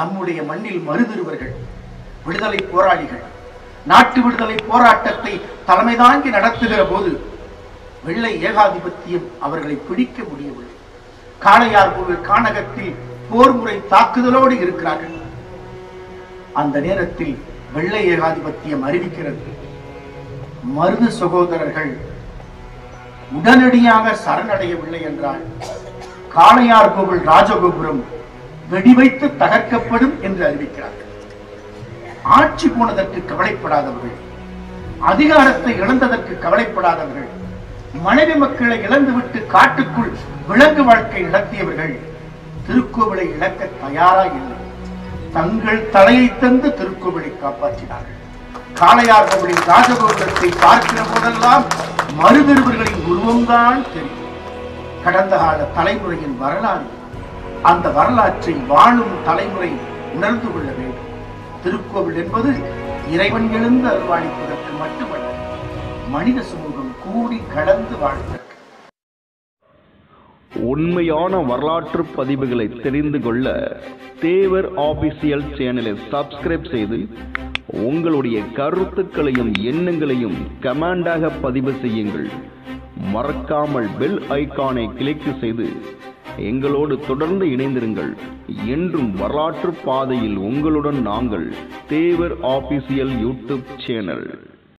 நம்முடைய மண்ணில் மருதிருவர்கள் விடுதலை போராளிகள் நாட்டு விடுதலை போராட்டத்தை தலைமை தாங்கி நடத்துகிற போது வெள்ளை ஏகாதிபத்தியம் அவர்களை பிடிக்க முடியவில்லை. காளையார் கோவில் கானகத்தில் போர் முறை தாக்குதலோடு இருக்கிறார்கள். அந்த நேரத்தில் வெள்ளை ஏகாதிபத்தியம் அறிவிக்கிறது, மருது சகோதரர்கள் உடனடியாக சரணடையவில்லை என்றால் காளையார் கோவில் ராஜகோபுரம் வெடிவைத்து தகர்க்கப்படும் என்று அறிவிக்கிறார்கள். ஆட்சி போனதற்கு கவலைப்படாதவர்கள், அதிகாரத்தை இழந்ததற்கு கவலைப்படாதவர்கள், மனைவி மக்களை இழந்துவிட்டு காட்டுக்குள் விலங்கு வாழ்க்கை நடத்தியவர்கள் திருக்கோவிலை இழக்க தயாராக இல்லை. தங்கள் தலையை தந்து திருக்கோவிலை காப்பாற்றினார்கள். காளையார் கோவிலின் ராஜகோபுரத்தை பார்க்கிற போதெல்லாம் மருதிருவர்களின் உருவம்தான் தெரியும். கடந்த கால தலைமுறையின் வரலாறு, அந்த வரலாற்றை வாழும் தலைமுறை உணர்ந்து கொள்ள வேண்டும். திருக்கோவில் என்பது இறைவன் எழுந்து அருள்வாளிப்பதற்கு மட்டுமல்ல, மனித சமூகம் கூடி கடந்து வாழ்வதற்கு. உண்மையான வரலாற்று பதிவுகளை தெரிந்து கொள்ள தேவர் ஆபிஷியல் சேனலை சப்ஸ்கிரைப் செய்து உங்களுடைய கருத்துக்களையும் எண்ணங்களையும் கமெண்டாக பதிவு செய்யுங்கள். மறக்காமல் பெல் ஐக்கானை கிளிக் செய்து எங்களோடு தொடர்ந்து இணைந்திருங்கள். என்றும் வரலாற்று பாதையில் உங்களுடன் நாங்கள். Thevar official YouTube channel.